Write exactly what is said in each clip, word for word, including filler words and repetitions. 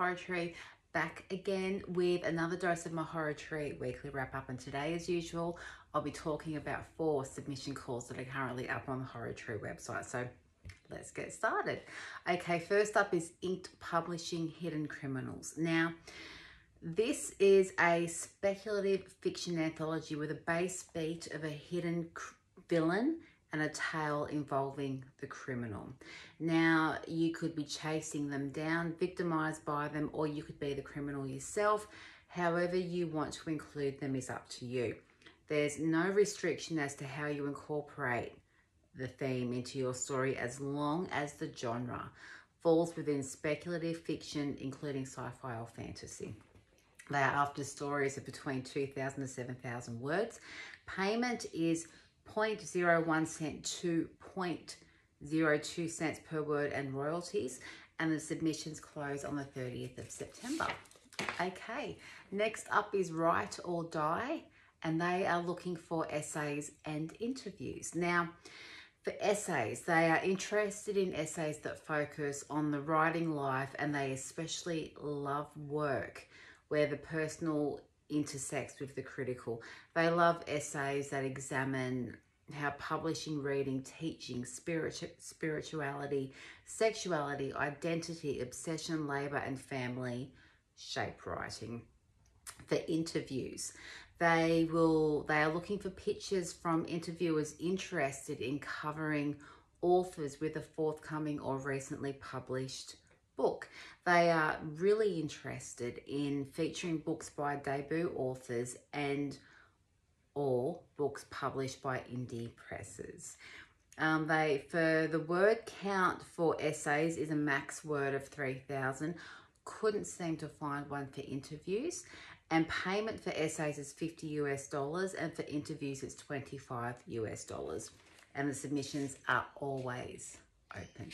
Horror Tree, back again with another dose of my Horror Tree weekly wrap up, and today as usual I'll be talking about four submission calls that are currently up on the Horror Tree website. So let's get started. Okay, first up is Inked Publishing, Hidden Criminals. Now this is a speculative fiction anthology with a base beat of a hidden villain and a tale involving the criminal. Now, you could be chasing them down, victimized by them, or you could be the criminal yourself. However you want to include them is up to you. There's no restriction as to how you incorporate the theme into your story as long as the genre falls within speculative fiction, including sci-fi or fantasy. They are after stories of between two thousand and seven thousand words. Payment is zero point zero one cent to zero point zero two cents per word and royalties, and the submissions close on the thirtieth of September. Okay, next up is Write or Die, and they are looking for essays and interviews. Now, for essays, they are interested in essays that focus on the writing life, and they especially love work where the personal intersects with the critical. They love essays that examine how publishing, reading, teaching, spiritu- spirituality, sexuality, identity, obsession, labor, and family shape writing. For interviews, they will they are looking for pitches from interviewers interested in covering authors with a forthcoming or recently published book. They are really interested in featuring books by debut authors and or books published by indie presses. Um, they for the word count for essays is a max word of three thousand. Couldn't seem to find one for interviews. And payment for essays is fifty US dollars, and for interviews it's twenty-five US dollars. And the submissions are always open.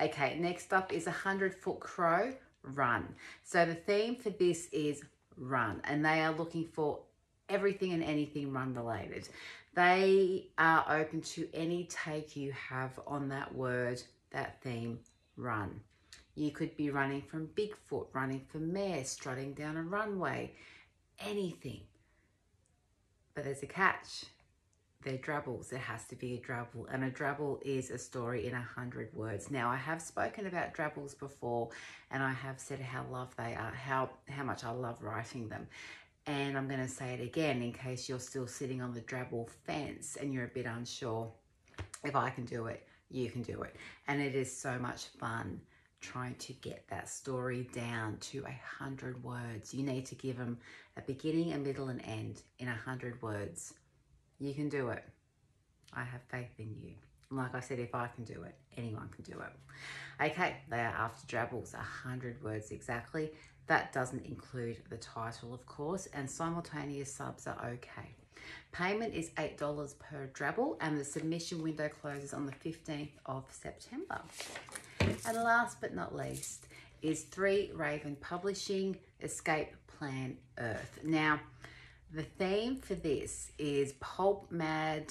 Okay, next up is a Hundred Foot Crow Run. So the theme for this is run, and they are looking for everything and anything run related. They are open to any take you have on that word, that theme, run. You could be running from Bigfoot, running for mayor, strutting down a runway, anything. But there's a catch. They're drabbles. There has to be a drabble, and a drabble is a story in a hundred words. Now, I have spoken about drabbles before, and I have said how love they are, how how much I love writing them, and I'm going to say it again in case you're still sitting on the drabble fence and you're a bit unsure. If I can do it, you can do it, and it is so much fun trying to get that story down to a hundred words. You need to give them a beginning, a middle, and end in a hundred words. You can do it. I have faith in you. Like I said, if I can do it, anyone can do it. Okay, they are after drabbles, one hundred words exactly. That doesn't include the title, of course, and simultaneous subs are okay. Payment is eight dollars per drabble, and the submission window closes on the fifteenth of September. And last but not least is Three Raven Publishing, Escape Plan Earth. Now, the theme for this is pulp mad.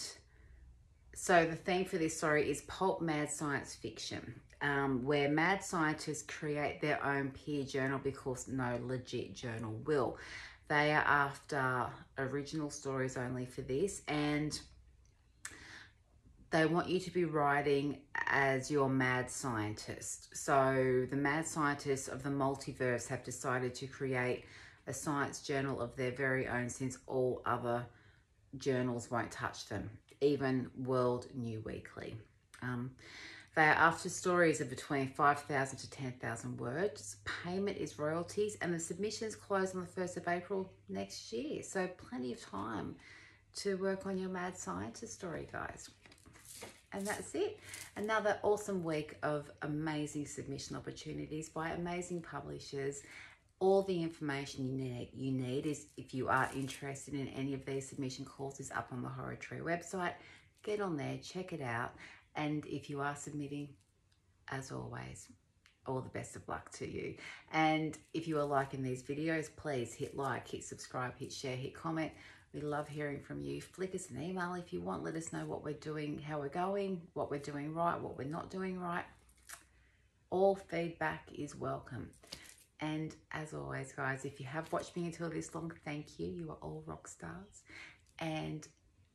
So the theme for this, sorry, is pulp mad science fiction, um, where mad scientists create their own peer journal because no legit journal will. They are after original stories only for this, and they want you to be writing as your mad scientist. So the mad scientists of the multiverse have decided to create a science journal of their very own, since all other journals won't touch them, even World New Weekly. Um, they are after stories of between five thousand to ten thousand words. Payment is royalties, and the submissions close on the first of April next year. So plenty of time to work on your mad scientist story, guys. And that's it. Another awesome week of amazing submission opportunities by amazing publishers. All the information you need, you need is, if you are interested in any of these submission calls, is up on the Horror Tree website. Get on there, check it out. And if you are submitting, as always, all the best of luck to you. And if you are liking these videos, please hit like, hit subscribe, hit share, hit comment. We love hearing from you. Flick us an email if you want. Let us know what we're doing, how we're going, what we're doing right, what we're not doing right. All feedback is welcome. And as always, guys, if you have watched me until this long, thank you. You are all rock stars. And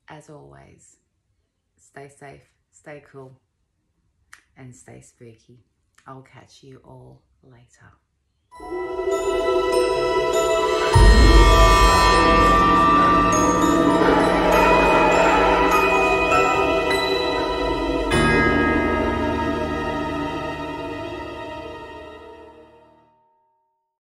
as always, stay safe, stay cool, and stay spooky. I'll catch you all later.